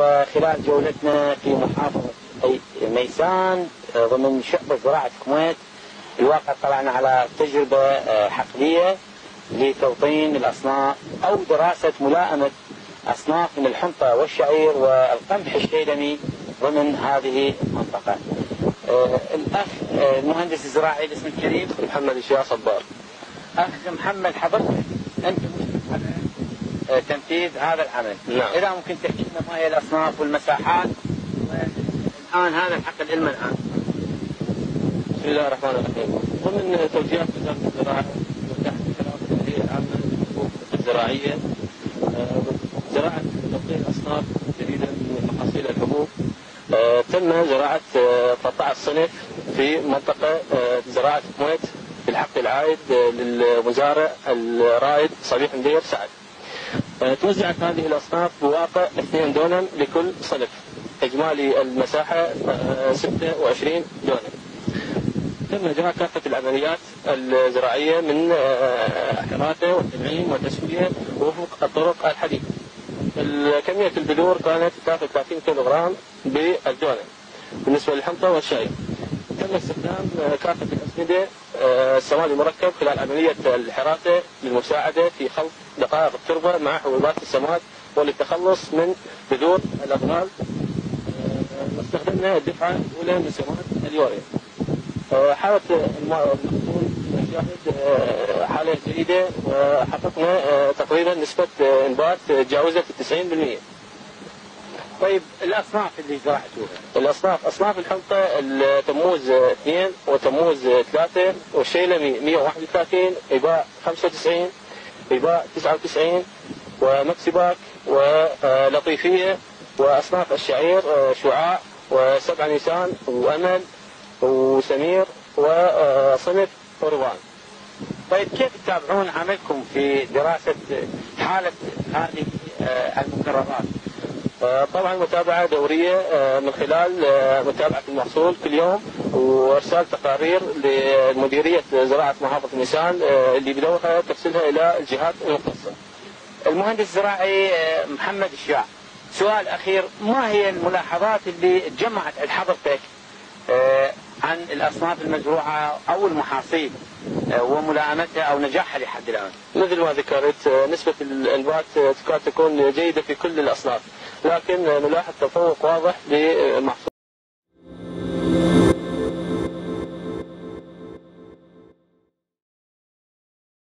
وخلال جولتنا في محافظة ميسان ضمن شعبة زراعة كويت، الواقع طلعنا على تجربة حقيقية لتوطين الأصناف أو دراسة ملائمة أصناف من الحنطة والشعير والقمح الشيلمي ضمن هذه المنطقة. الأخ المهندس الزراعي باسم الكريم محمد الشيخ صبار. أخ محمد، حضرتك أنت على تنفيذ هذا العمل. نعم. إذا ممكن تحكي لنا ما هي الأصناف والمساحات الآن هذا الحق العلم الآن. بسم الله الرحمن الرحيم. ضمن توجيهات وزارة الزراعة وتحت الخلافة الهيئة العامة للحقوق الزراعية زراعة توطين أصناف جديدة من محاصيل الحبوب. تم زراعة 13 صنف في منطقة زراعة الكويت بالحق العائد للمزارع الرائد صبيح سعد. توزعت هذه الأصناف بواقع 2 دونم لكل صنف، إجمالي المساحة 26 دونم. تم إجراء كافة العمليات الزراعية من حراثة والتنعيم والتسوية وفق الطرق الحديثة. كمية البذور كانت 33 كيلوغرام بالدونم بالنسبة للحنطة والشعير. تم استخدام كافة الأسمدة السوائل المركب خلال عملية الحراثة للمساعدة في خلط دقائق التربة مع حبوبات السماد وللتخلص من بذور الأبغال. استخدمنا الدفعة الأولى من سماد اليوريا. حالة المخزون شهد حالة جيدة وحققنا تقريبا نسبة انبات تجاوزت 90%. طيب الأصناف اللي زرعتوها؟ الأصناف أصناف الحنطة تموز 2 وتموز 3 والشيلمي 131 ايبا 95 ايبا 99 ومكسباك ولطيفية وأصناف الشعير شعاع وسبع نيسان وأمل وسمير وصنف فروان. طيب كيف تتابعون عملكم في دراسة حالة هذه المكررات؟ طبعا متابعة دورية من خلال متابعة المحصول كل يوم وارسال تقارير لمديرية زراعة محافظة ميسان اللي بدورها ترسلها الى الجهات المختصة. المهندس الزراعي محمد الشاع، سؤال اخير، ما هي الملاحظات اللي تجمعت عند حضرتك عن الأصناف المزروعة أو المحاصيل وملائمتها أو نجاحها لحد الآن؟ مثل ما ذكرت نسبة الانبات تكاد تكون جيدة في كل الأصناف، لكن نلاحظ تفوق واضح لمحصول